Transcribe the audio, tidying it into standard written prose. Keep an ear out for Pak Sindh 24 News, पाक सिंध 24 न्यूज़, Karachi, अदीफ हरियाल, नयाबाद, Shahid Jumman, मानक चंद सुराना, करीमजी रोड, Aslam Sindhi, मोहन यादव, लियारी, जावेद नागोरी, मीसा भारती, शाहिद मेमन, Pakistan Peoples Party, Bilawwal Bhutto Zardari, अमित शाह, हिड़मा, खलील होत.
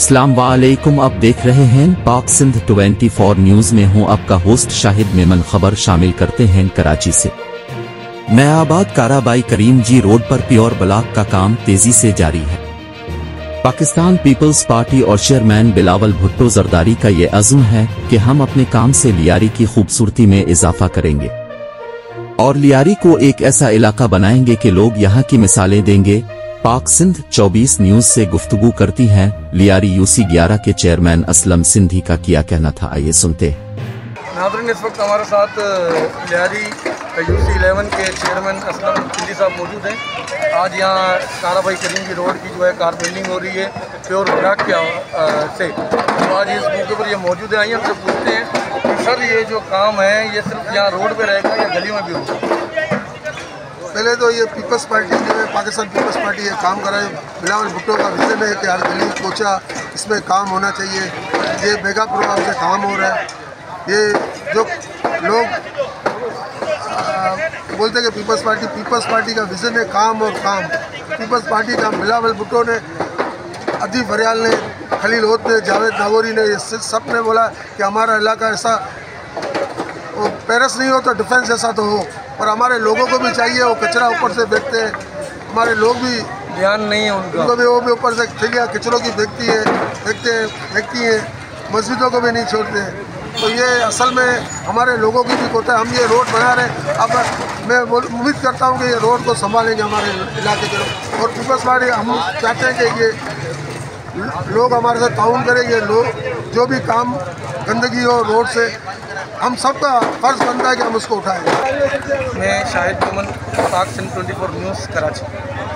अस्सलाम वालेकुम, आप देख रहे हैं पाक सिंध 24 न्यूज़ में हूं आपका होस्ट शाहिद मेमन। खबर शामिल करते हैं कराची से। नयाबाद काराबाई करीमजी रोड पर प्योर ब्लॉक का काम तेजी से जारी है। पाकिस्तान पीपल्स पार्टी और चेयरमैन बिलावल भुट्टो जरदारी का ये अज़्म है कि हम अपने काम से लियारी की खूबसूरती में इजाफा करेंगे और लियारी को एक ऐसा इलाका बनाएंगे कि लोग यहाँ की मिसालें देंगे। पाक सिंध 24 न्यूज से गुफ्तगू करती हैं लियारी यूसी 11 के चेयरमैन असलम सिंधी का क्या कहना था, आइए सुनते हैं। नादरन, इस वक्त हमारे साथ लियारी यूसी 11 के चेयरमैन असलम सिंधी साहब मौजूद हैं। आज यहाँ काराबाई करीमजी रोड की जो है कार बिल्डिंग हो रही है प्योर ब्लॉक से, तो आज इस मौके पर ये मौजूद है। आइए हमसे पूछते हैं कि सर ये जो काम है ये सिर्फ यहाँ रोड पर रहेगा या गली में भी होगा? पहले तो ये पीपल्स पार्टी जो है पाकिस्तान पीपल्स पार्टी ये काम कर रहा है। बिलावल भुट्टो का विजन है कि हर गली कोचा इसमें काम होना चाहिए। ये मेगा प्रोग्राम से काम हो रहा है। ये जो लोग बोलते हैं कि पीपल्स पार्टी का विजन है काम और काम, पीपल्स पार्टी का बिलावल भुट्टो ने, अदीफ हरियाल ने, खलील होत ने, जावेद नागोरी ने, ये सब ने बोला कि हमारा इलाका ऐसा पेरिस नहीं हो तो डिफेंस जैसा तो हो, और हमारे लोगों को भी चाहिए वो कचरा ऊपर से फेंकते हैं, हमारे लोग भी ध्यान नहीं है उनको भी, वो भी ऊपर से ठिलिया कचरों की फेंकती हैं, मस्जिदों को भी नहीं छोड़ते। तो ये असल में हमारे लोगों की भी कोता है। हम ये रोड बना रहे, अब मैं उम्मीद करता हूँ कि ये रोड को संभालेंगे हमारे इलाके के लोग, और पीपल्स पार्टी हम चाहते हैं कि ये लोग हमारे साथ ताउन करेंगे। लोग जो भी काम गंदगी हो रोड से, हम सबका फर्ज बनता है कि हम उसको उठाएं। मैं शाहिद जुम्मन, पाक सिंध 24 न्यूज़, कराची।